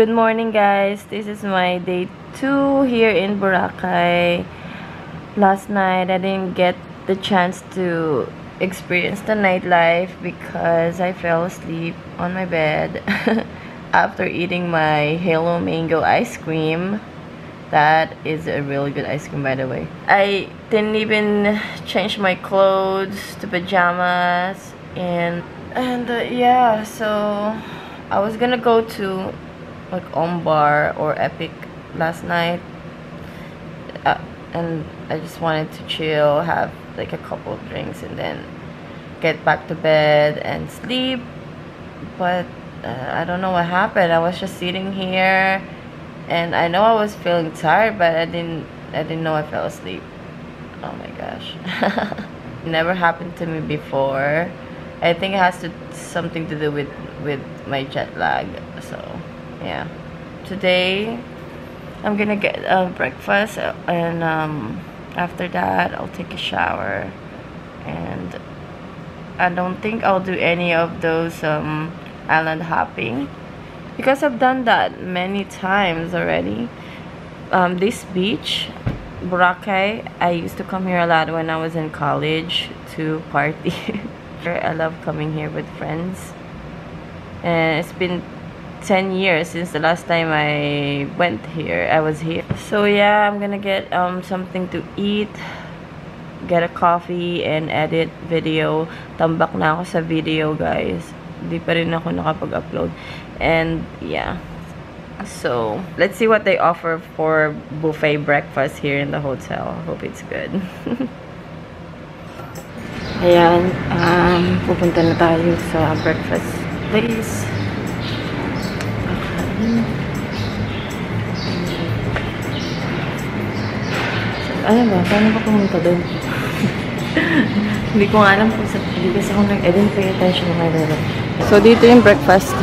Good morning, guys. This is my day 2 here in Boracay. Last night I didn't get the chance to experience the nightlife because I fell asleep on my bed after eating my Halo Mango ice cream. That is a really good ice cream, by the way. I didn't even change my clothes to pajamas and yeah, so I was gonna go to like On Bar or Epic last night, and I just wanted to chill, have like a couple of drinks, and then get back to bed and sleep. But I don't know what happened. I was just sitting here, and I know I was feeling tired, but I didn't know I fell asleep. Oh my gosh! It never happened to me before. I think it has something to do with my jet lag. So yeah, today I'm gonna get breakfast, and after that I'll take a shower, and I don't think I'll do any of those island hopping because I've done that many times already. This beach, Boracay, I used to come here a lot when I was in college to party. I love coming here with friends, and it's been 10 years since the last time I went here. So yeah, I'm gonna get something to eat, get a coffee, and edit video. Tambak na ako sa video, guys. Di pa rin ako nakapag-upload. And yeah, so let's see what they offer for buffet breakfast here in the hotel. Hope it's good. Ayan, pupunta na tayo sa breakfast place. Alam ba? Paano ba pumunta doon? Hindi ko alam kung sa pagkakis ako nag-edit pay attention na may dala. So, dito yung breakfast.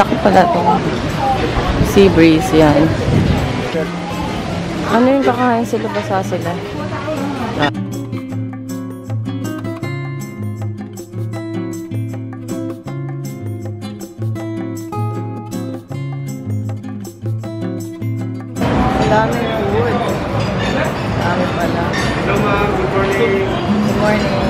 Laki pala ito. Sea Breeze, yan. Ano yung kakain sila? Basa sila. Dami ng wood. Dami pala. Hello, ma'am. Good morning. Good morning.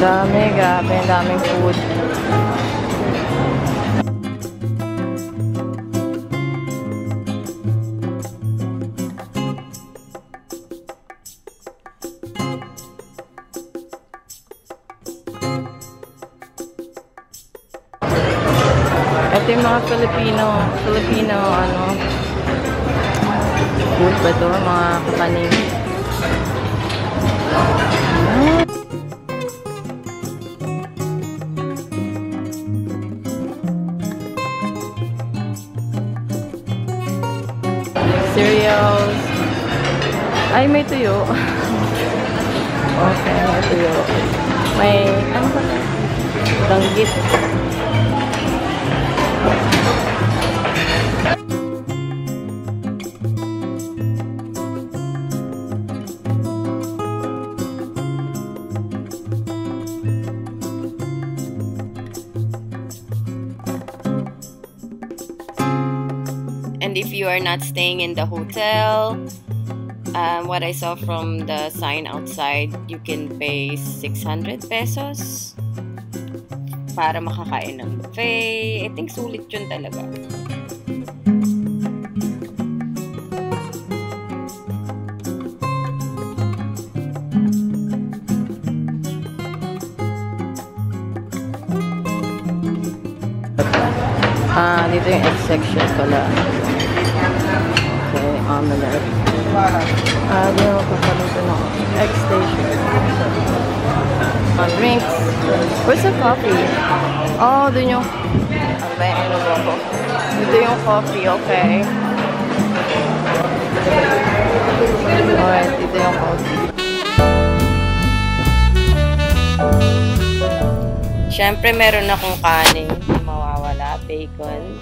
Dami, grabe. Daming food. Ito yung mga Filipino, ano, food ba ito? Mga kapanin. Cereals. Ay, may tuyo. Okay, may tuyo. May, ano ba? Danggit. And if you are not staying in the hotel, what I saw from the sign outside, you can pay 600 pesos para makakain ng buffet. I think sulit yun talaga. Dito yung egg section pala. Okay, omelette. Di ako kakaluto na ako. Egg station. Drinks. Where's the coffee? Oh, dun yung... Abay, ano ba ako? Dito yung coffee, okay. Alright, dito yung coffee. Siyempre, meron akong kanin. Mawawala. Bacon.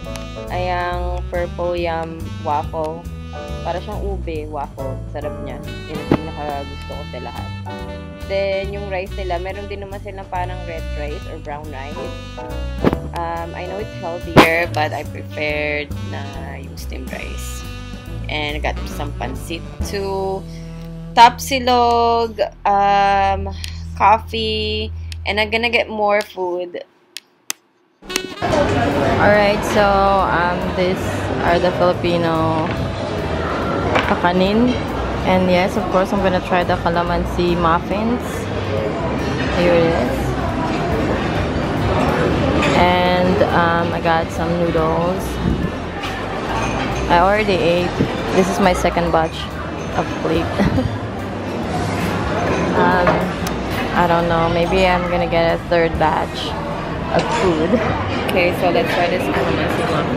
Ayang purple yum waffle. Para siyang ube waffle. Sarap niya. Yun ang pinakagusto ko sa lahat. Then, yung rice nila, meron din naman silang parang red rice or brown rice. I know it's healthier, but I preferred na yung steamed rice. And I got some pancit too. Tapsilog, coffee, and I'm gonna get more food. Alright, so these are the Filipino kakanin. And yes, of course, I'm gonna try the calamansi muffins. Here it is. And I got some noodles. I already ate. This is my second batch of plate. I don't know, maybe I'm gonna get a third batch of food. Okay, so let's try this calamansi one.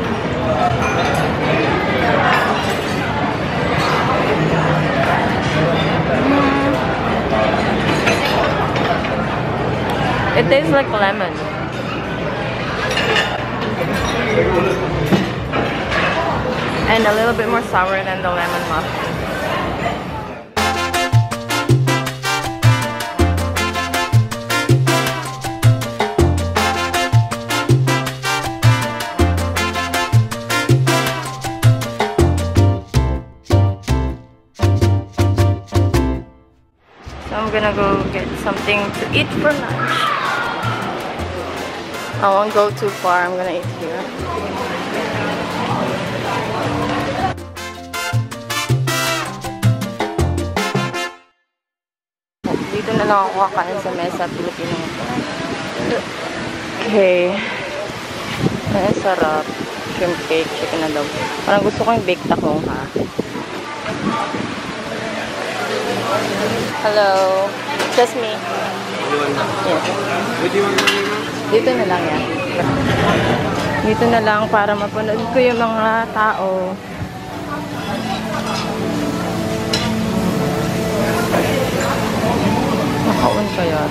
It tastes like lemon. And a little bit more sour than the lemon muffin. I'm gonna go get something to eat for lunch. I won't go too far, I'm gonna eat here. Dito na lang ako kakain sa Mesa Filipino Moderne. Okay. Ay, sarap. Shrimp cake, chicken adobo. Parang gusto ko yung baked ako, ha? Hello. Just me. Yes. Dito na lang yan. Dito na lang para mapunod ko yung mga tao. Nakaon kaya.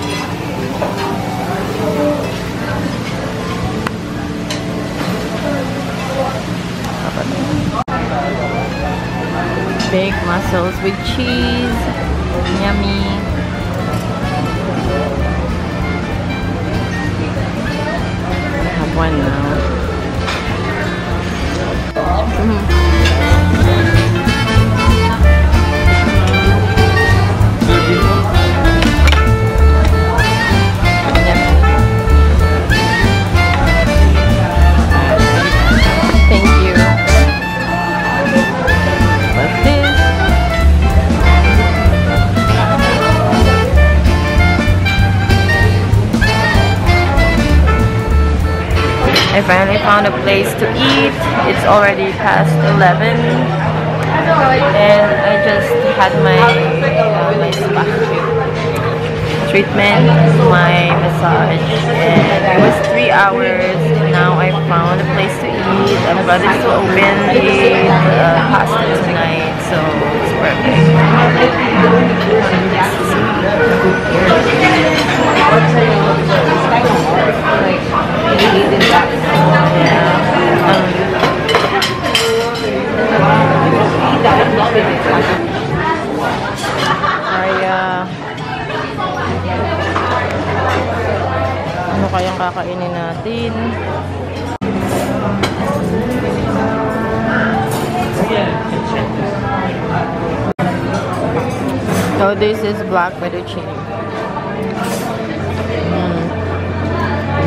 Baked mussels with cheese. Yummy. I have one now. I finally found a place to eat. It's already past 11 and I just had my spa treatment, my massage, and it was 3 hours. And now I found a place to eat. I'm about to open the pasta tonight, so it's perfect. Ano kayang kakainin natin? So this is black fettuccine.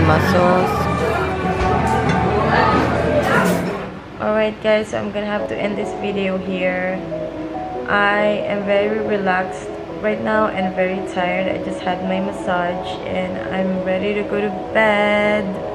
Mussels. Alright guys, so I'm gonna have to end this video here. I am very relaxed right now and very tired. I just had my massage and I'm ready to go to bed.